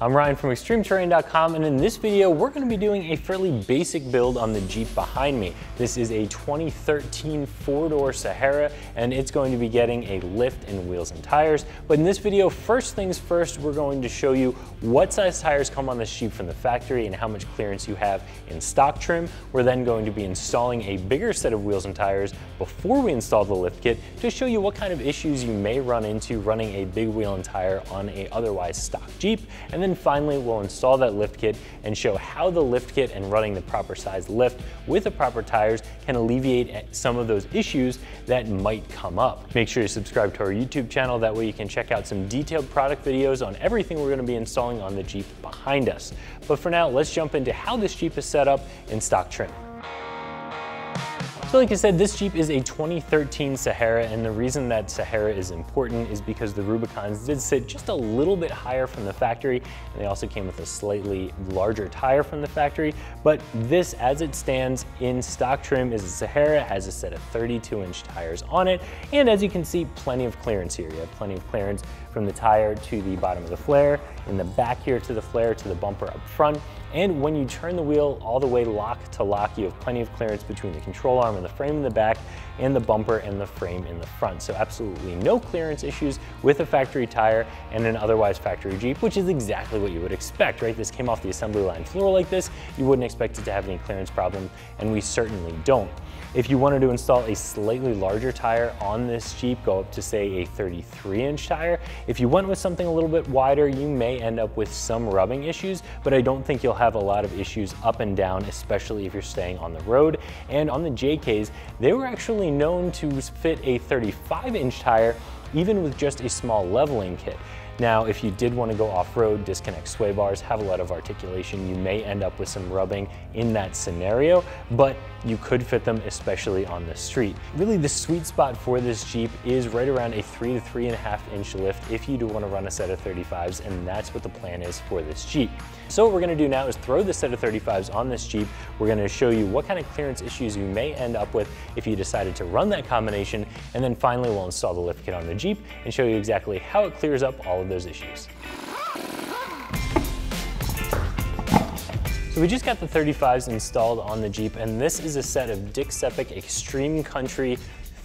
I'm Ryan from extremeterrain.com, and in this video we're going to be doing a fairly basic build on the Jeep behind me. This is a 2013 four-door Sahara, and it's going to be getting a lift and wheels and tires. But in this video, first things first, we're going to show you what size tires come on this Jeep from the factory and how much clearance you have in stock trim. We're then going to be installing a bigger set of wheels and tires before we install the lift kit to show you what kind of issues you may run into running a big wheel and tire on a otherwise stock Jeep. And then finally, we'll install that lift kit and show how the lift kit and running the proper size lift with the proper tires can alleviate some of those issues that might come up. Make sure you subscribe to our YouTube channel. That way you can check out some detailed product videos on everything we're going to be installing on the Jeep behind us. But for now, let's jump into how this Jeep is set up in stock trim. So like I said, this Jeep is a 2013 Sahara, and the reason that Sahara is important is because the Rubicons did sit just a little bit higher from the factory, and they also came with a slightly larger tire from the factory. But this, as it stands in stock trim, is a Sahara. It has a set of 32-inch tires on it, and as you can see, plenty of clearance here. You have plenty of clearance from the tire to the bottom of the flare, in the back here to the flare, to the bumper up front. And when you turn the wheel all the way lock to lock, you have plenty of clearance between the control arm and the frame in the back, and the bumper and the frame in the front. So absolutely no clearance issues with a factory tire and an otherwise factory Jeep, which is exactly what you would expect, right? This came off the assembly line floor like this. You wouldn't expect it to have any clearance problems, and we certainly don't. If you wanted to install a slightly larger tire on this Jeep, go up to say a 33-inch tire. If you went with something a little bit wider, you may end up with some rubbing issues, but I don't think you'll have a lot of issues up and down, especially if you're staying on the road. And on the JKs, they were actually known to fit a 35-inch tire, even with just a small leveling kit. Now, if you did want to go off-road, disconnect sway bars, have a lot of articulation, you may end up with some rubbing in that scenario, but you could fit them, especially on the street. Really, the sweet spot for this Jeep is right around a 3 to 3.5 inch lift if you do want to run a set of 35s, and that's what the plan is for this Jeep. So what we're going to do now is throw the set of 35s on this Jeep. We're going to show you what kind of clearance issues you may end up with if you decided to run that combination, and then finally we'll install the lift kit on the Jeep and show you exactly how it clears up all of those issues. So we just got the 35s installed on the Jeep, and this is a set of Dick Cepek Extreme Country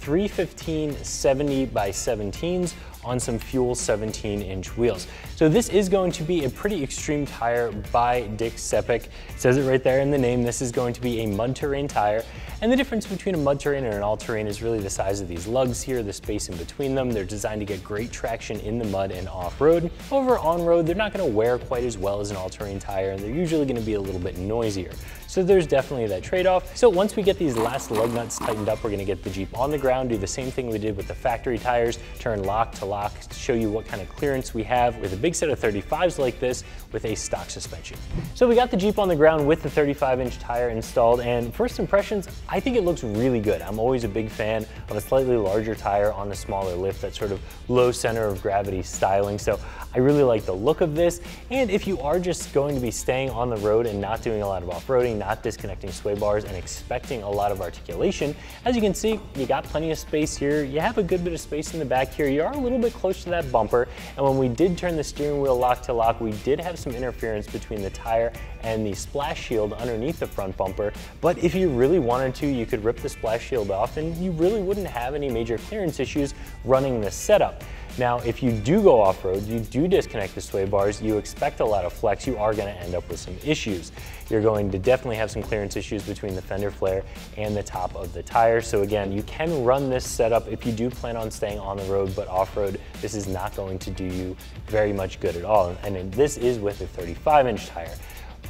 315 70 by 17s on some Fuel 17-inch wheels. So this is going to be a pretty extreme tire by Dick Cepek. It says it right there in the name. This is going to be a mud terrain tire. And the difference between a mud terrain and an all terrain is really the size of these lugs here, the space in between them. They're designed to get great traction in the mud and off-road. However, on-road, they're not gonna wear quite as well as an all-terrain tire, and they're usually gonna be a little bit noisier. So there's definitely that trade-off. So once we get these last lug nuts tightened up, we're gonna get the Jeep on the ground, do the same thing we did with the factory tires, turn lock to lock to show you what kind of clearance we have with a big set of 35s like this with a stock suspension. So we got the Jeep on the ground with the 35-inch tire installed, and first impressions, I think it looks really good. I'm always a big fan of a slightly larger tire on a smaller lift, that sort of low center of gravity styling. So I really like the look of this. And if you are just going to be staying on the road and not doing a lot of off-roading, not disconnecting sway bars and expecting a lot of articulation, as you can see, you got plenty of space here. You have a good bit of space in the back here. You are a little bit close to that bumper, and when we did turn the steering wheel lock to lock, we did have some interference between the tire and the splash shield underneath the front bumper. But if you really wanted to, you could rip the splash shield off, and you really wouldn't have any major clearance issues running this setup. Now, if you do go off-road, you do disconnect the sway bars, you expect a lot of flex, you are gonna end up with some issues. You're going to definitely have some clearance issues between the fender flare and the top of the tire. So again, you can run this setup if you do plan on staying on the road, but off-road, this is not going to do you very much good at all. And this is with a 35-inch tire.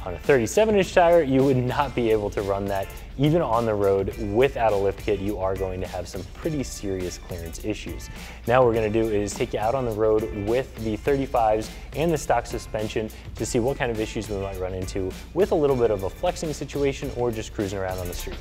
On a 37-inch tire, you would not be able to run that. Even on the road without a lift kit, you are going to have some pretty serious clearance issues. Now what we're gonna do is take you out on the road with the 35s and the stock suspension to see what kind of issues we might run into with a little bit of a flexing situation or just cruising around on the street.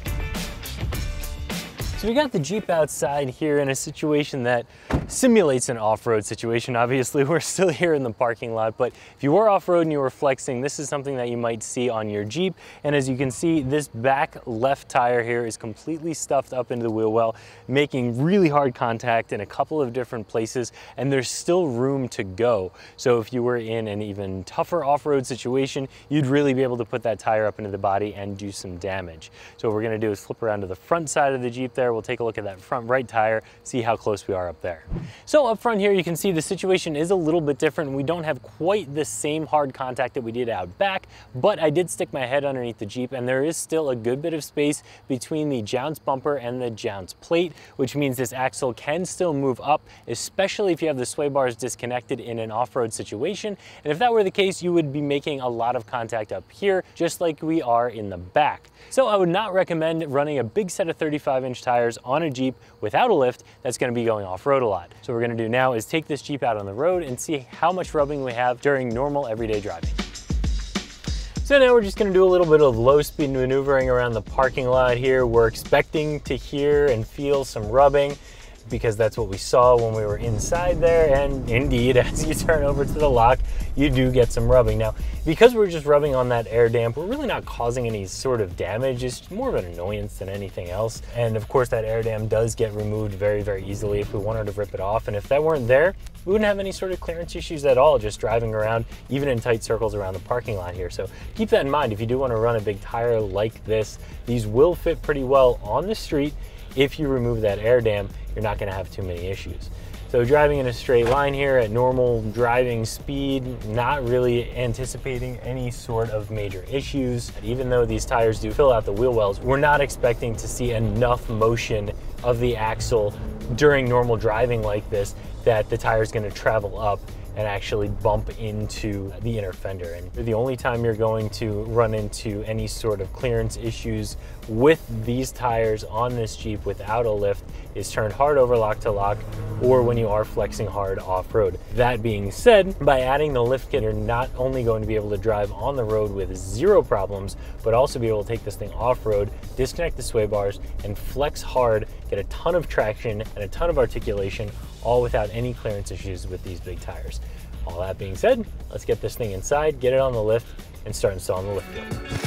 So we got the Jeep outside here in a situation that simulates an off-road situation. Obviously, we're still here in the parking lot, but if you were off-road and you were flexing, this is something that you might see on your Jeep. And as you can see, this back left tire here is completely stuffed up into the wheel well, making really hard contact in a couple of different places, and there's still room to go. So if you were in an even tougher off-road situation, you'd really be able to put that tire up into the body and do some damage. So what we're gonna do is flip around to the front side of the Jeep there. We'll take a look at that front right tire, see how close we are up there. So up front here, you can see the situation is a little bit different. We don't have quite the same hard contact that we did out back, but I did stick my head underneath the Jeep and there is still a good bit of space between the jounce bumper and the jounce plate, which means this axle can still move up, especially if you have the sway bars disconnected in an off-road situation. And if that were the case, you would be making a lot of contact up here, just like we are in the back. So I would not recommend running a big set of 35-inch tires on a Jeep without a lift. That's going to be going off-road a lot. So what we're going to do now is take this Jeep out on the road and see how much rubbing we have during normal everyday driving. So now we're just gonna do a little bit of low speed maneuvering around the parking lot here. We're expecting to hear and feel some rubbing because that's what we saw when we were inside there. And indeed, as you turn over to the lock, you do get some rubbing. Now, because we're just rubbing on that air damp, we're really not causing any sort of damage. It's more of an annoyance than anything else. And of course, that air damp does get removed very, very easily if we wanted to rip it off. And if that weren't there, we wouldn't have any sort of clearance issues at all just driving around, even in tight circles around the parking lot here. So keep that in mind. If you do want to run a big tire like this, these will fit pretty well on the street. If you remove that air dam, you're not going to have too many issues. So driving in a straight line here at normal driving speed, not really anticipating any sort of major issues. Even though these tires do fill out the wheel wells, we're not expecting to see enough motion of the axle during normal driving like this that the tire is going to travel up and actually bump into the inner fender. And the only time you're going to run into any sort of clearance issues with these tires on this Jeep without a lift is turned hard over lock to lock or when you are flexing hard off-road. That being said, by adding the lift kit, you're not only going to be able to drive on the road with zero problems, but also be able to take this thing off-road, disconnect the sway bars, and flex hard, get a ton of traction and a ton of articulation, all without any clearance issues with these big tires. All that being said, let's get this thing inside, get it on the lift, and start installing the lift kit.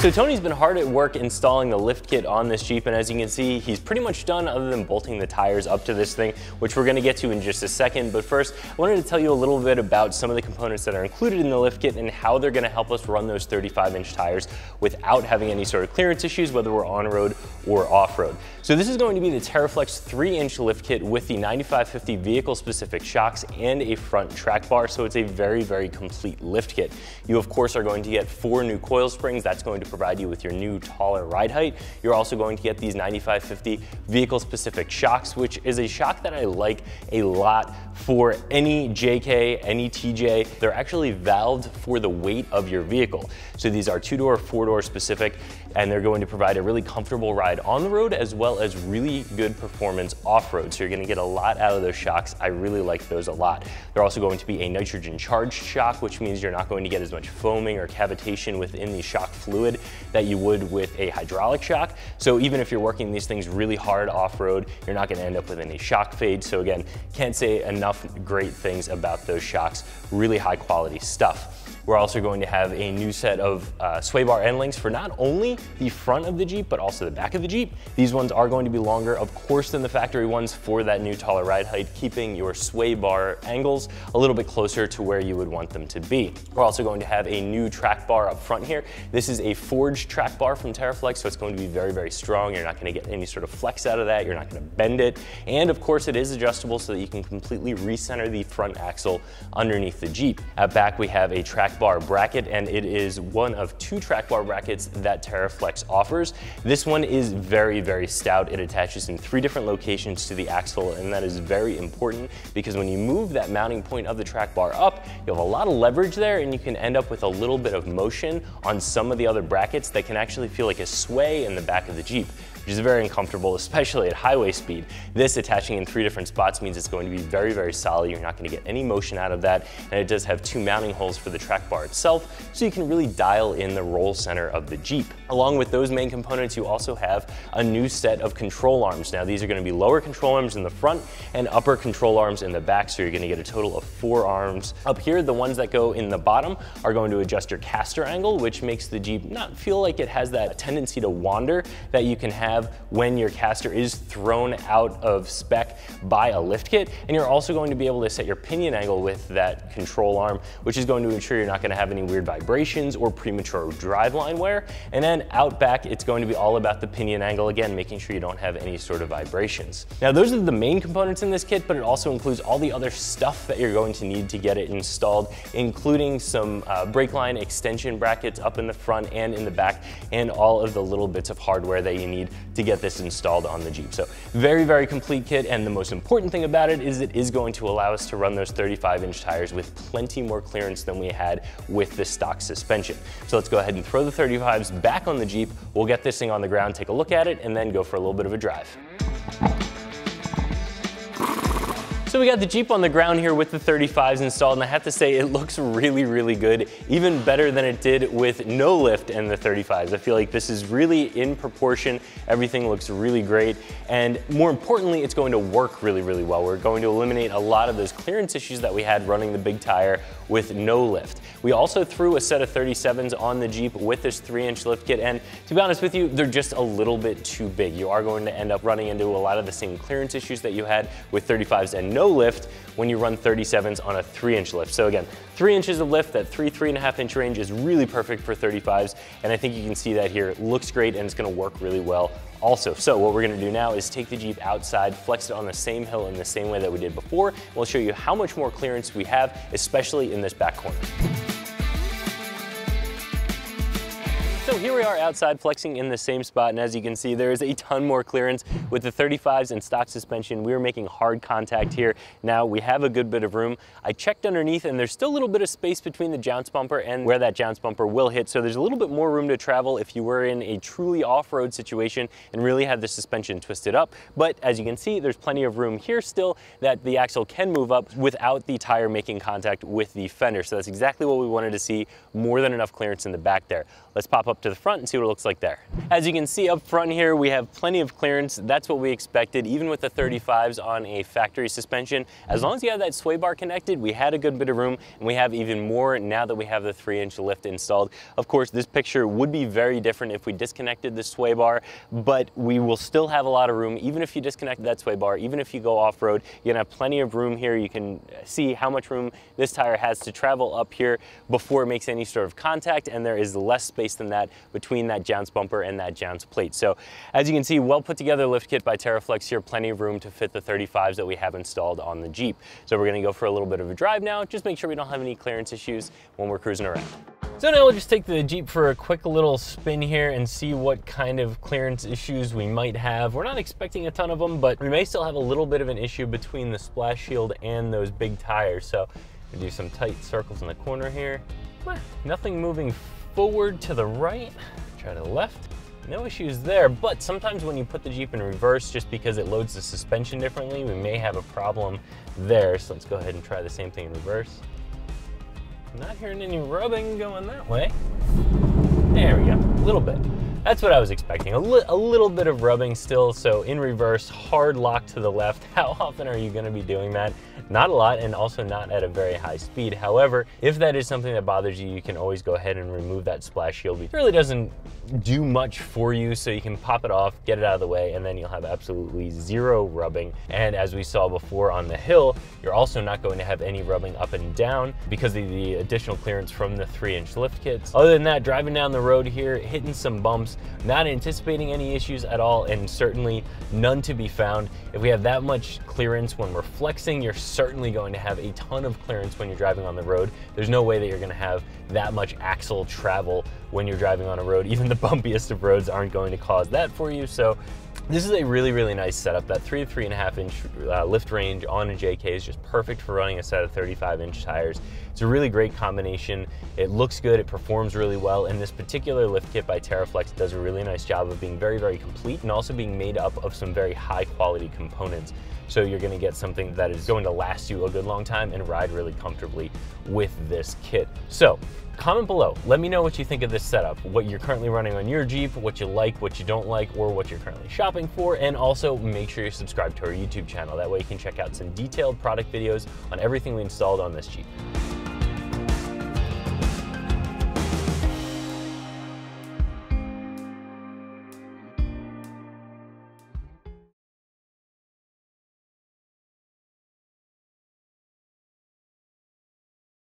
So Tony's been hard at work installing the lift kit on this Jeep, and as you can see, he's pretty much done other than bolting the tires up to this thing, which we're gonna get to in just a second. But first, I wanted to tell you a little bit about some of the components that are included in the lift kit and how they're gonna help us run those 35-inch tires without having any sort of clearance issues, whether we're on-road or off-road. So this is going to be the TeraFlex 3-inch lift kit with the 9550 vehicle-specific shocks and a front track bar, so it's a very, very complete lift kit. You, of course, are going to get 4 new coil springs. That's going to provide you with your new taller ride height. You're also going to get these 9550 vehicle specific shocks, which is a shock that I like a lot for any JK, any TJ. They're actually valved for the weight of your vehicle. So these are 2-door, 4-door specific, and they're going to provide a really comfortable ride on the road as well as really good performance off-road. So you're gonna get a lot out of those shocks. I really like those a lot. They're also going to be a nitrogen charged shock, which means you're not going to get as much foaming or cavitation within the shock fluid that you would with a hydraulic shock. So even if you're working these things really hard off-road, you're not gonna end up with any shock fade. So again, can't say enough great things about those shocks, really high quality stuff. We're also going to have a new set of sway bar end links for not only the front of the Jeep, but also the back of the Jeep. These ones are going to be longer, of course, than the factory ones for that new taller ride height, keeping your sway bar angles a little bit closer to where you would want them to be. We're also going to have a new track bar up front here. This is a forged track bar from TeraFlex, so it's going to be very, very strong. You're not gonna get any sort of flex out of that. You're not gonna bend it. And of course, it is adjustable so that you can completely recenter the front axle underneath the Jeep. At back, we have a track bar bracket, and it is one of 2 track bar brackets that TeraFlex offers. This one is very, very stout. It attaches in 3 different locations to the axle, and that is very important because when you move that mounting point of the track bar up, you have a lot of leverage there, and you can end up with a little bit of motion on some of the other brackets that can actually feel like a sway in the back of the Jeep. which is very uncomfortable, especially at highway speed. This attaching in three different spots means it's going to be very, very solid. You're not going to get any motion out of that, and it does have two mounting holes for the track bar itself, so you can really dial in the roll center of the Jeep. Along with those main components, you also have a new set of control arms. Now, these are going to be lower control arms in the front and upper control arms in the back, so you're going to get a total of four arms. Up here, the ones that go in the bottom are going to adjust your caster angle, which makes the Jeep not feel like it has that tendency to wander that you can have when your caster is thrown out of spec by a lift kit. And you're also going to be able to set your pinion angle with that control arm, which is going to ensure you're not going to have any weird vibrations or premature driveline wear. And then out back, it's going to be all about the pinion angle, again, making sure you don't have any sort of vibrations. Now, those are the main components in this kit, but it also includes all the other stuff that you're going to need to get it installed, including some brake line extension brackets up in the front and in the back, and all of the little bits of hardware that you need to get this installed on the Jeep. So very, very complete kit, and the most important thing about it is going to allow us to run those 35-inch tires with plenty more clearance than we had with the stock suspension. So let's go ahead and throw the 35s back on the Jeep. We'll get this thing on the ground, take a look at it, and then go for a little bit of a drive. So we got the Jeep on the ground here with the 35s installed, and I have to say it looks really, really good, even better than it did with no lift and the 35s. I feel like this is really in proportion. Everything looks really great. And more importantly, it's going to work really, really well. We're going to eliminate a lot of those clearance issues that we had running the big tire with no lift. We also threw a set of 37s on the Jeep with this 3-inch lift kit, and to be honest with you, they're just a little bit too big. You are going to end up running into a lot of the same clearance issues that you had with 35s and no lift when you run 37s on a 3-inch lift. So again, 3 inches of lift, that 3.5 inch range is really perfect for 35s. And I think you can see that here. It looks great and it's gonna work really well also. So what we're gonna do now is take the Jeep outside, flex it on the same hill in the same way that we did before. We'll show you how much more clearance we have, especially in this back corner. So here we are outside flexing in the same spot, and as you can see, there is a ton more clearance with the 35s and stock suspension. We're making hard contact here. Now we have a good bit of room. I checked underneath and there's still a little bit of space between the jounce bumper and where that jounce bumper will hit. So there's a little bit more room to travel if you were in a truly off-road situation and really had the suspension twisted up. But as you can see, there's plenty of room here still that the axle can move up without the tire making contact with the fender. So that's exactly what we wanted to see, more than enough clearance in the back there. Let's pop up to the front and see what it looks like there. As you can see up front here, we have plenty of clearance. That's what we expected, even with the 35s on a factory suspension. As long as you have that sway bar connected, we had a good bit of room, and we have even more now that we have the 3-inch lift installed. Of course, this picture would be very different if we disconnected the sway bar, but we will still have a lot of room. Even if you disconnect that sway bar, even if you go off-road, you're gonna have plenty of room here. You can see how much room this tire has to travel up here before it makes any sort of contact, and there is less space than that between that jounce bumper and that jounce plate. So as you can see, well put together lift kit by TeraFlex here, plenty of room to fit the 35s that we have installed on the Jeep. So we're gonna go for a little bit of a drive now, just make sure we don't have any clearance issues when we're cruising around. So now we'll just take the Jeep for a quick little spin here and see what kind of clearance issues we might have. We're not expecting a ton of them, but we may still have a little bit of an issue between the splash shield and those big tires. So we'll do some tight circles in the corner here. Nothing moving forward to the right, try to the left. No issues there, but sometimes when you put the Jeep in reverse, just because it loads the suspension differently, we may have a problem there. So let's go ahead and try the same thing in reverse. I'm not hearing any rubbing going that way. There we go, a little bit. That's what I was expecting, a little bit of rubbing still. So in reverse, hard lock to the left. How often are you gonna be doing that? Not a lot, and also not at a very high speed. However, if that is something that bothers you, you can always go ahead and remove that splash shield. It really doesn't do much for you, so you can pop it off, get it out of the way, and then you'll have absolutely zero rubbing. And as we saw before on the hill, you're also not going to have any rubbing up and down because of the additional clearance from the 3-inch lift kits. Other than that, driving down the road here, hitting some bumps, not anticipating any issues at all, and certainly none to be found. If we have that much clearance when we're flexing, you're certainly going to have a ton of clearance when you're driving on the road. There's no way that you're gonna have that much axle travel when you're driving on a road. Even the bumpiest of roads aren't going to cause that for you. So this is a really, really nice setup. That 3 to 3.5 inch lift range on a JK is just perfect for running a set of 35-inch tires. It's a really great combination. It looks good, it performs really well, and this particular lift kit by TeraFlex does a really really nice job of being very, very complete and also being made up of some very high quality components. So you're gonna get something that is going to last you a good long time and ride really comfortably with this kit. So comment below, let me know what you think of this setup, what you're currently running on your Jeep, what you like, what you don't like, or what you're currently shopping for. And also make sure you subscribe to our YouTube channel. That way you can check out some detailed product videos on everything we installed on this Jeep.